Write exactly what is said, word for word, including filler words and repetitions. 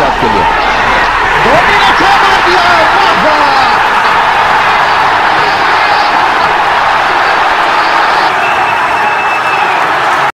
Chuck